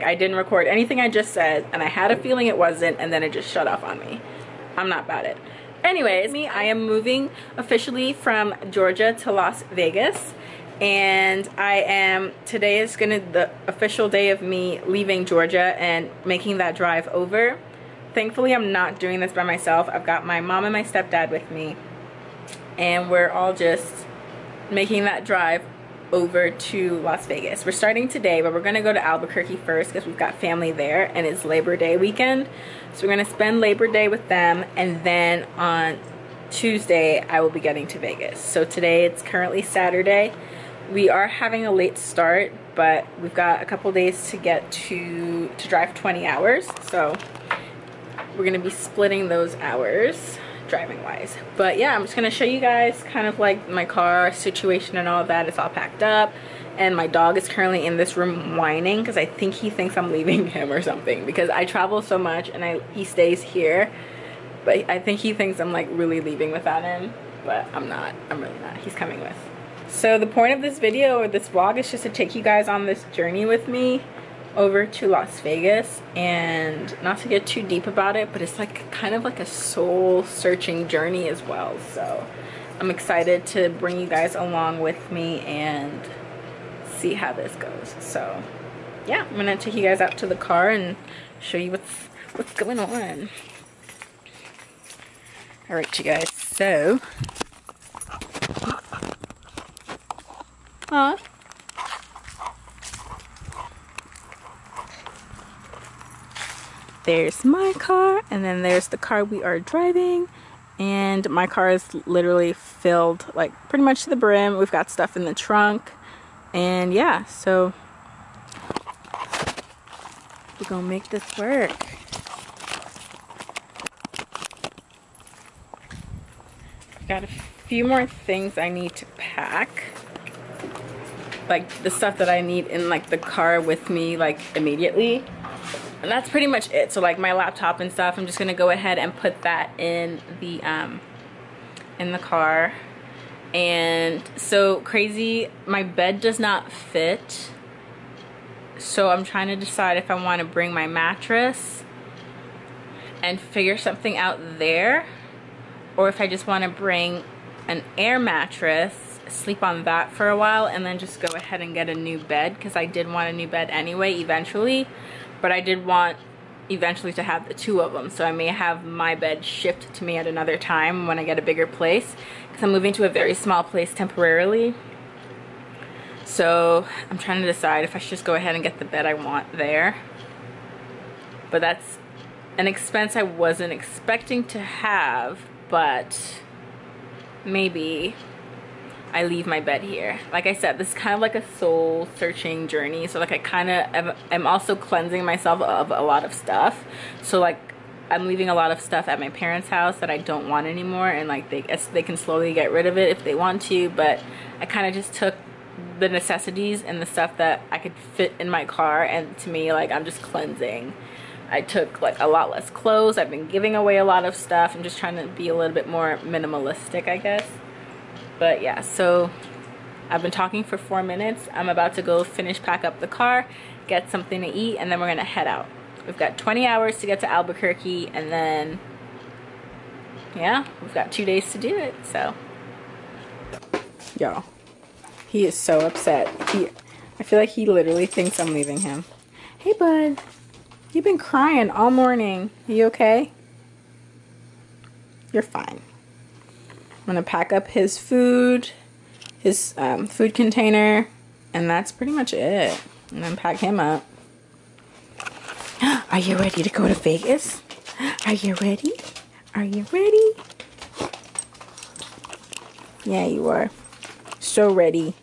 I didn't record anything I just said, and I had a feeling it wasn't, and then it just shut off on me. I'm not about it. Anyways, I am moving officially from Georgia to Las Vegas, and today is gonna be the official day of me leaving Georgia and making that drive over. Thankfully, I'm not doing this by myself. I've got my mom and my stepdad with me, and we're all just making that drive over to Las Vegas. We're starting today, but we're gonna go to Albuquerque first because we've got family there and it's Labor Day weekend. So we're gonna spend Labor Day with them, and then on Tuesday I will be getting to Vegas. So today, it's currently Saturday. We are having a late start, but we've got a couple days to get to drive 20 hours. So we're gonna be splitting those hours driving wise. But yeah, I'm just gonna show you guys kind of like my car situation and all that. It's all packed up, and my dog is currently in this room whining because I think he thinks I'm leaving him or something, because I travel so much and he stays here, but I think he thinks I'm like really leaving without him, but I'm not. I'm really not. He's coming with. So the point of this video or this vlog is just to take you guys on this journey with me over to Las Vegas, and not to get too deep about it, but it's like kind of like a soul searching journey as well. So I'm excited to bring you guys along with me and see how this goes. So yeah, I'm gonna take you guys out to the car and show you what's going on. All right, you guys, so huh. There's my car, and then there's the car we are driving, and my car is literally filled like pretty much to the brim. We've got stuff in the trunk, and yeah, so we're gonna make this work. I've got a few more things I need to pack, like the stuff that I need in like the car with me like immediately. And that's pretty much it. So like my laptop and stuff, I'm just gonna go ahead and put that in the car. And so crazy, my bed does not fit, so I'm trying to decide if I want to bring my mattress and figure something out there, or if I just want to bring an air mattress, sleep on that for a while, and then just go ahead and get a new bed, because I did want a new bed anyway eventually. But I did want eventually to have the two of them. So I may have my bed shipped to me at another time when I get a bigger place, because I'm moving to a very small place temporarily. So I'm trying to decide if I should just go ahead and get the bed I want there. But that's an expense I wasn't expecting to have, but maybe I leave my bed here. Like I said, this is kind of like a soul searching journey. So like I kind of am also cleansing myself of a lot of stuff. So like I'm leaving a lot of stuff at my parents' house that I don't want anymore, and like they can slowly get rid of it if they want to, but I kind of just took the necessities and the stuff that I could fit in my car, and to me, like, I'm just cleansing. I took like a lot less clothes. I've been giving away a lot of stuff. I'm just trying to be a little bit more minimalistic, I guess. But yeah, so I've been talking for 4 minutes. I'm about to go finish pack up the car, get something to eat, and then we're gonna head out. We've got 20 hours to get to Albuquerque, and then, yeah, we've got 2 days to do it, so. Y'all, he is so upset. I feel like he literally thinks I'm leaving him. Hey, bud, you've been crying all morning. You okay? You're fine. I'm gonna pack up his food, food container, and that's pretty much it. And then pack him up. Are you ready to go to Vegas? Are you ready? Are you ready? Yeah, you are. So ready.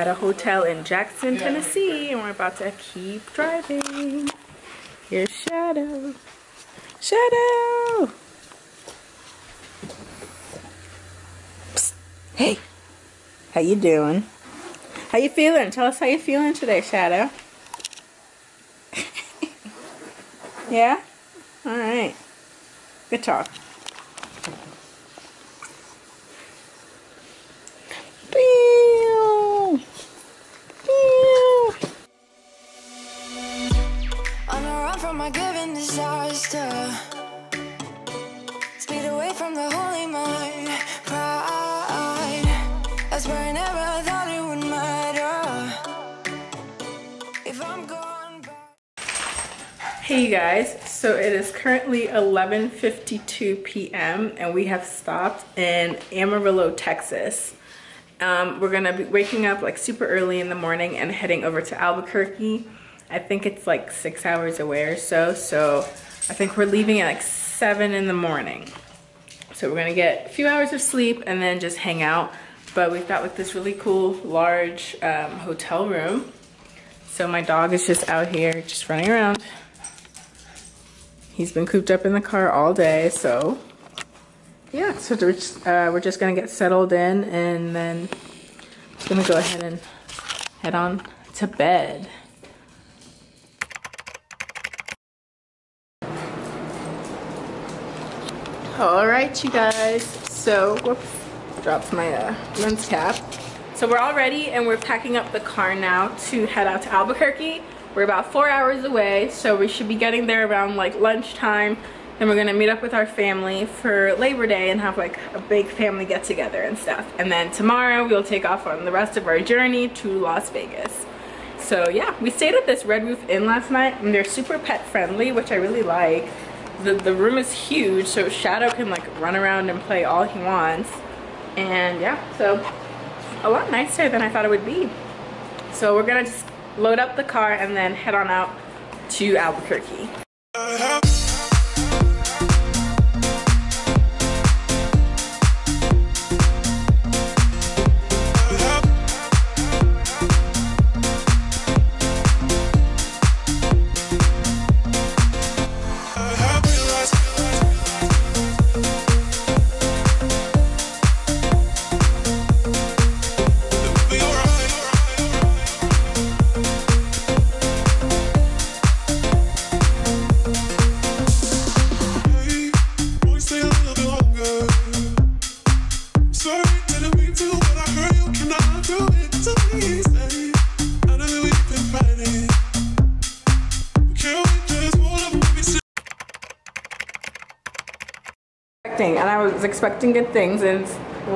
at a hotel in Jackson, Tennessee, and we're about to keep driving. Here's Shadow. Shadow! Psst. Hey, how you doing? How you feeling? Tell us how you feeling today, Shadow. Yeah? Alright. Good talk. My given disaster, speed away from the holy mind, pride. That's where I never thought it would matter. If I'm gone back. Hey you guys, so it is currently 11:52 p.m. and we have stopped in Amarillo, Texas. We're gonna be waking up like super early in the morning and heading over to Albuquerque. I think it's like 6 hours away or so, so I think we're leaving at like 7 in the morning. So we're gonna get a few hours of sleep and then just hang out. But we've got like this really cool, large hotel room. So my dog is just out here, just running around. He's been cooped up in the car all day, so yeah. So we're just gonna get settled in and then I'm just gonna go ahead and head on to bed. All right, you guys, so, whoops, dropped my lens cap. So we're all ready and we're packing up the car now to head out to Albuquerque. We're about 4 hours away, so we should be getting there around like lunchtime. Then we're gonna meet up with our family for Labor Day and have like a big family get together and stuff. And then tomorrow we'll take off on the rest of our journey to Las Vegas. So yeah, we stayed at this Red Roof Inn last night and they're super pet friendly, which I really like. The room is huge, so Shadow can like run around and play all he wants. And yeah, so a lot nicer than I thought it would be. So we're gonna just load up the car and then head on out to Albuquerque. And I was expecting good things, and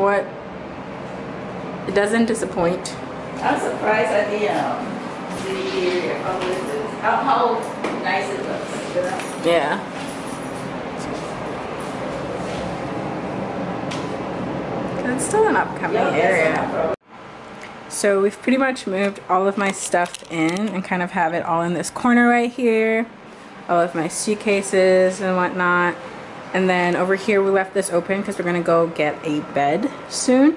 what, it doesn't disappoint. I'm surprised at the how nice it looks. You know? Yeah. It's still an upcoming area. So we've pretty much moved all of my stuff in and kind of have it all in this corner right here. All of my suitcases and whatnot. And then over here we left this open because we're gonna go get a bed soon.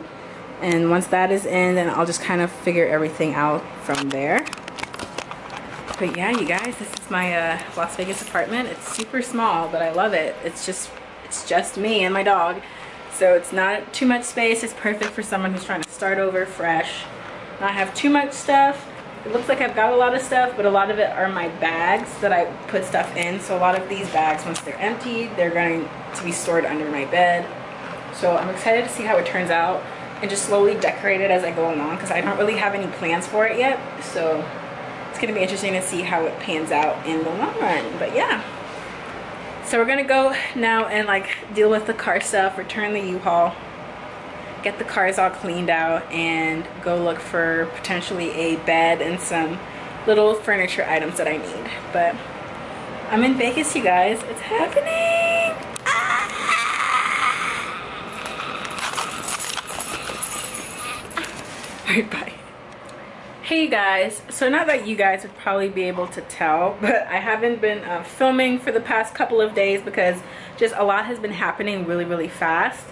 And once that is in, then I'll just kind of figure everything out from there. But yeah, you guys, this is my Las Vegas apartment. It's super small, but I love it. It's just me and my dog. So it's not too much space. It's perfect for someone who's trying to start over fresh. Not have too much stuff. It looks like I've got a lot of stuff, but a lot of it are my bags that I put stuff in. So a lot of these bags, once they're emptied, they're going to be stored under my bed. So I'm excited to see how it turns out and just slowly decorate it as I go along because I don't really have any plans for it yet. So it's going to be interesting to see how it pans out in the long run. But yeah. So we're going to go now and like deal with the car stuff, return the U-Haul. Get the cars all cleaned out and go look for potentially a bed and some little furniture items that I need. But I'm in Vegas, you guys. It's happening! Ah! Alright, bye. Hey, you guys. So not that you guys would probably be able to tell, but I haven't been filming for the past couple of days because just a lot has been happening really, really fast.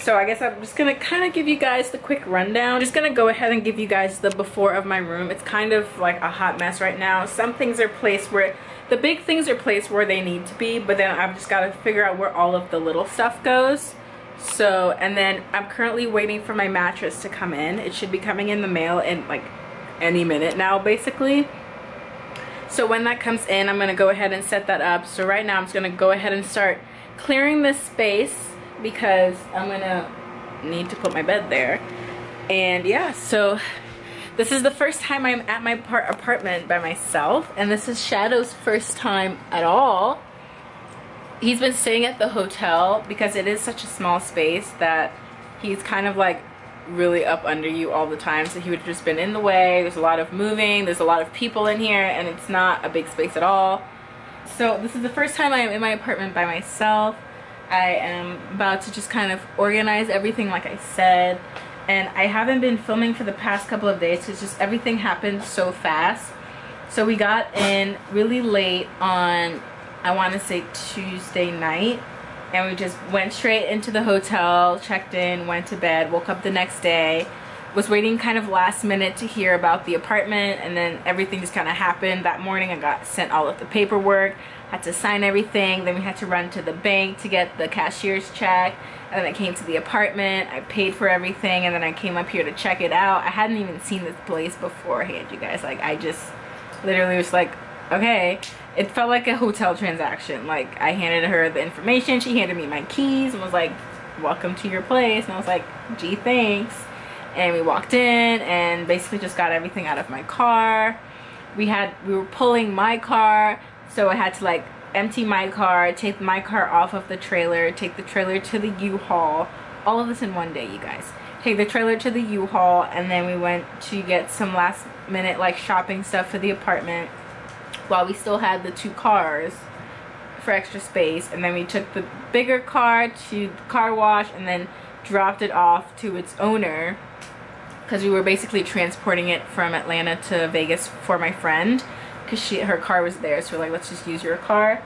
So I guess I'm just gonna kind of give you guys the quick rundown. I'm just gonna go ahead and give you guys the before of my room. It's kind of like a hot mess right now. Some things are placed where, the big things are placed where they need to be, but then I've just gotta figure out where all of the little stuff goes. So, and then I'm currently waiting for my mattress to come in. It should be coming in the mail in like any minute now, basically. So when that comes in, I'm gonna go ahead and set that up. So right now I'm just gonna go ahead and start clearing this space, because I'm gonna need to put my bed there. And yeah, so this is the first time I'm at my apartment by myself, and this is Shadow's first time at all. He's been staying at the hotel because it is such a small space that he's kind of like really up under you all the time, so he would have just been in the way. There's a lot of moving, there's a lot of people in here, and it's not a big space at all. So this is the first time I am in my apartment by myself. I am about to just kind of organize everything like I said, and I haven't been filming for the past couple of days because just everything happened so fast. So we got in really late on, I want to say Tuesday night, and we just went straight into the hotel, checked in, went to bed, woke up the next day, was waiting kind of last minute to hear about the apartment, and then everything just kind of happened. That morning I got sent all of the paperwork, had to sign everything, then we had to run to the bank to get the cashier's check, and then I came to the apartment, I paid for everything, and then I came up here to check it out. I hadn't even seen this place beforehand, you guys. Like, I just literally was like, okay. It felt like a hotel transaction. Like, I handed her the information, she handed me my keys and was like, welcome to your place, and I was like, gee, thanks. And we walked in and basically just got everything out of my car. We were pulling my car, so I had to like empty my car, take my car off of the trailer, take the trailer to the U-Haul, all of this in one day, you guys. Take the trailer to the U-Haul, and then we went to get some last minute like shopping stuff for the apartment while we still had the two cars for extra space, and then we took the bigger car to the car wash and then dropped it off to its owner, because we were basically transporting it from Atlanta to Vegas for my friend, because her car was there, so we're like, let's just use your car.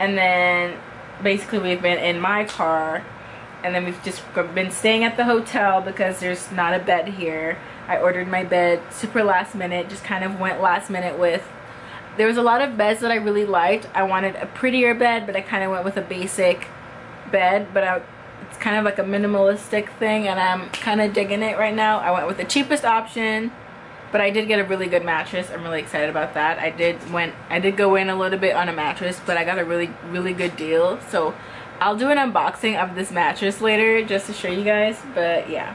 And then basically we've been in my car, and then we've just been staying at the hotel because there's not a bed here. I ordered my bed super last minute, just kind of went last minute with, there was a lot of beds that I really liked. I wanted a prettier bed, but I kind of went with a basic bed, but it's kind of like a minimalistic thing, and I'm kind of digging it right now. I went with the cheapest option, but I did get a really good mattress. I'm really excited about that. I did go in a little bit on a mattress, but I got a really good deal. So I'll do an unboxing of this mattress later just to show you guys, but yeah.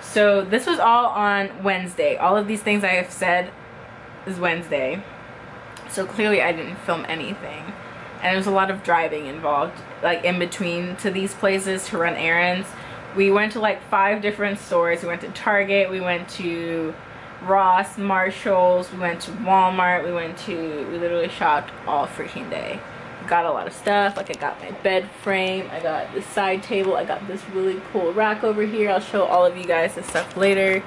So this was all on Wednesday. All of these things I have said is Wednesday. So clearly I didn't film anything. And there's a lot of driving involved, like in between to these places to run errands. We went to like 5 different stores. We went to Target, we went to Ross, Marshalls, we went to Walmart, we literally shopped all freaking day. Got a lot of stuff. Like, I got my bed frame, I got this side table, I got this really cool rack over here. I'll show all of you guys this stuff later.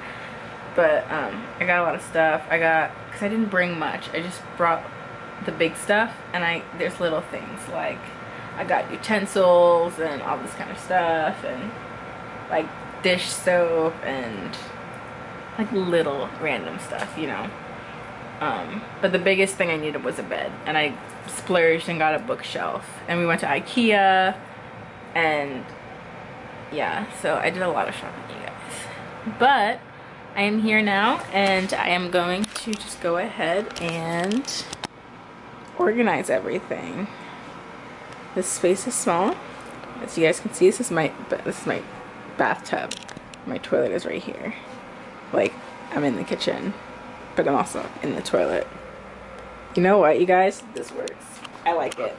But I got a lot of stuff. Because I didn't bring much, I just brought the big stuff, and there's little things, like I got utensils and all this kind of stuff, and like dish soap and like little random stuff, you know. But the biggest thing I needed was a bed, and I splurged and got a bookshelf, and we went to IKEA, and yeah, so I did a lot of shopping, you guys. But I am here now, and I am going to just go ahead and organize everything. This space is small, as you guys can see. This is my bathtub. My toilet is right here. Like, I'm in the kitchen, but I'm also in the toilet. You know what, you guys? This works. I like it.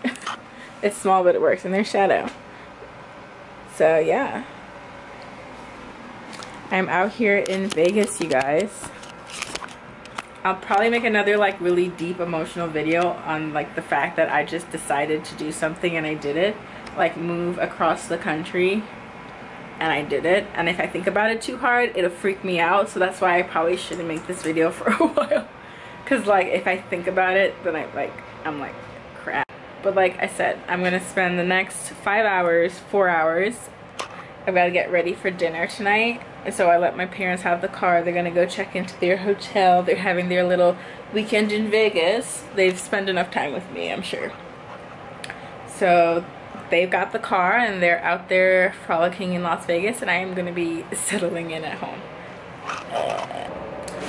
It's small, but it works. And there's Shadow. So yeah, I'm out here in Vegas, you guys. I'll probably make another like really deep emotional video on like the fact that I just decided to do something and I did it, like move across the country, and I did it. And if I think about it too hard, it'll freak me out, so that's why I probably shouldn't make this video for a while, because like if I think about it, then I'm like, crap. But like I said, I'm gonna spend the next 4 hours I gotta get ready for dinner tonight. And so I let my parents have the car. They're gonna go check into their hotel. They're having their little weekend in Vegas. They've spent enough time with me, I'm sure. So they've got the car and they're out there frolicking in Las Vegas, and I am gonna be settling in at home.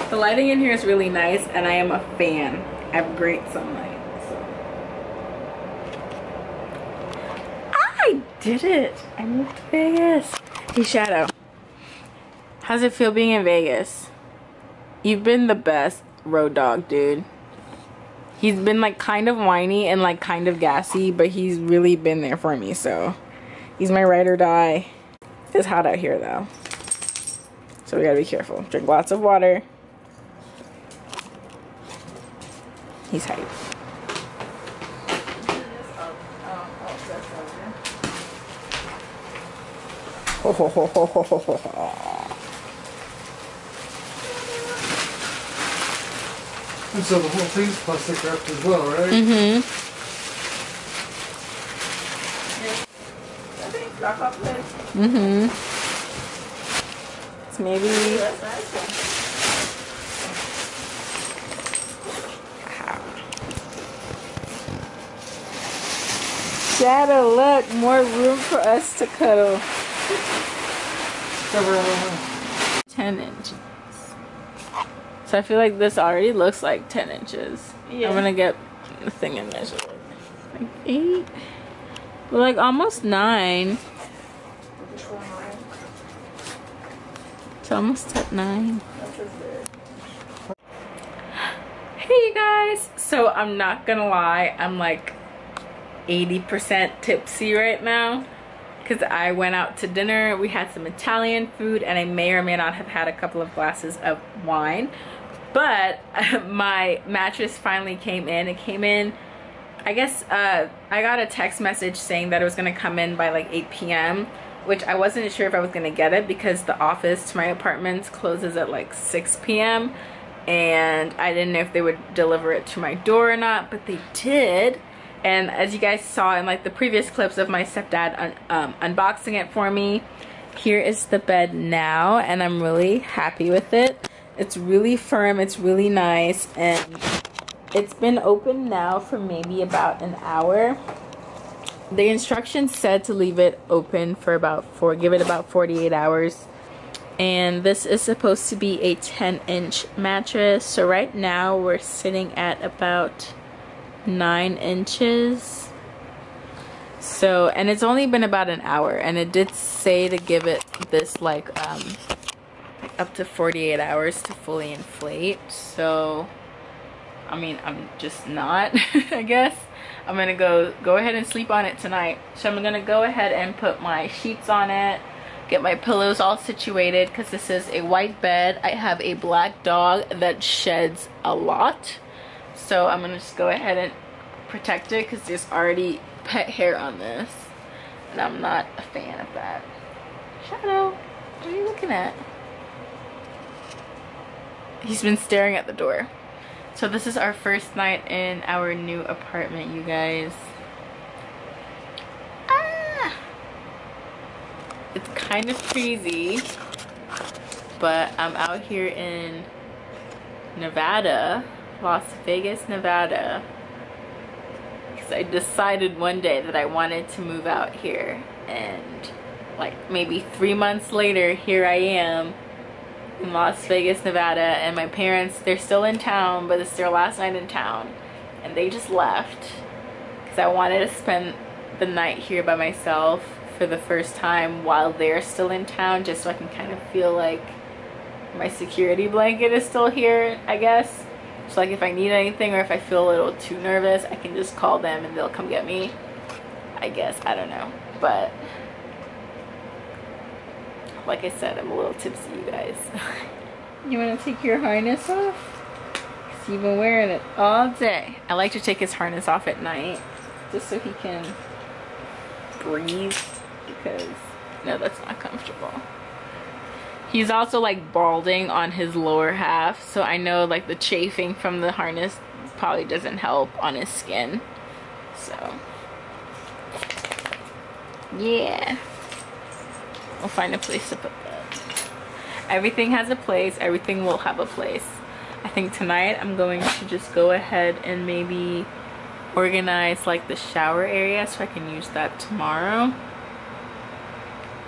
The lighting in here is really nice and I am a fan. I have great sunlight. So. I did it! I moved to Vegas. Hey Shadow. How's it feel being in Vegas? You've been the best road dog, dude. He's been like kind of whiny and like kind of gassy, but he's really been there for me, so he's my ride or die. It's hot out here though, so we gotta be careful. Drink lots of water. He's hype. Ho ho ho ho ho ho ho ho. And so the whole thing's plastic wrapped as well, right? Mm-hmm. Mm-hmm. It's maybe... Wow. Shadow, look! More room for us to cuddle. Cover over. 10 inches. So I feel like this already looks like 10 inches. Yeah. I'm gonna get the thing and measure it. Like 8. We're like almost 9. It's almost at 9. Hey you guys! So I'm not gonna lie, I'm like 80% tipsy right now. Because I went out to dinner, we had some Italian food, and I may or may not have had a couple of glasses of wine. But my mattress finally came in. It came in, I guess, I got a text message saying that it was going to come in by like 8 p.m., which I wasn't sure if I was going to get it because the office to my apartment closes at like 6 p.m. And I didn't know if they would deliver it to my door or not, but they did. And as you guys saw in like the previous clips of my stepdad unboxing it for me, here is the bed now, and I'm really happy with it. It's really firm, it's really nice, and it's been open now for maybe about an hour. The instructions said to leave it open for give it about 48 hours. And this is supposed to be a 10-inch mattress. So right now we're sitting at about 9 inches. So, and it's only been about an hour, and it did say to give it this like up to 48 hours to fully inflate. So I mean, I'm just not I guess I'm gonna go ahead and sleep on it tonight. So I'm gonna go ahead and put my sheets on it, get my pillows all situated, because this is a white bed. I have a black dog that sheds a lot. So I'm gonna just go ahead and protect it because there's already pet hair on this, and I'm not a fan of that. Shadow, what are you looking at? He's been staring at the door. So this is our first night in our new apartment, you guys. Ah! It's kind of crazy, but I'm out here in Nevada. Las Vegas, Nevada, because I decided one day that I wanted to move out here, and like maybe 3 months later, here I am in Las Vegas, Nevada, and my parents, they're still in town, but it's their last night in town, and they just left because I wanted to spend the night here by myself for the first time while they're still in town, just so I can kind of feel like my security blanket is still here, I guess. So like if I need anything or if I feel a little too nervous, I can just call them and they'll come get me, I guess. I don't know, but like I said, I'm a little tipsy, you guys. You want to take your harness off? Because you've been wearing it all day. I like to take his harness off at night just so he can breathe, because no, that's not comfortable. He's also like balding on his lower half, so I know like the chafing from the harness probably doesn't help on his skin. So yeah. I'll find a place to put that. Everything has a place. Everything will have a place. I think tonight I'm going to just go ahead and maybe organize like the shower area so I can use that tomorrow.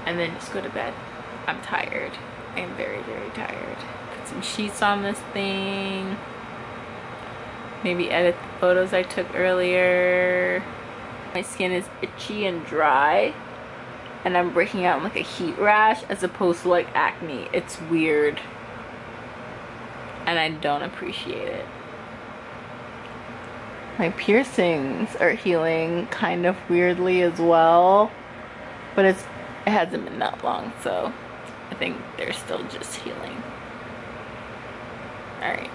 And then just go to bed. I'm tired. I am very, very tired. Put some sheets on this thing. Maybe edit the photos I took earlier. My skin is itchy and dry. And I'm breaking out in like a heat rash as opposed to like acne. It's weird. And I don't appreciate it. My piercings are healing kind of weirdly as well. But it hasn't been that long, so I think they're still just healing. Alright.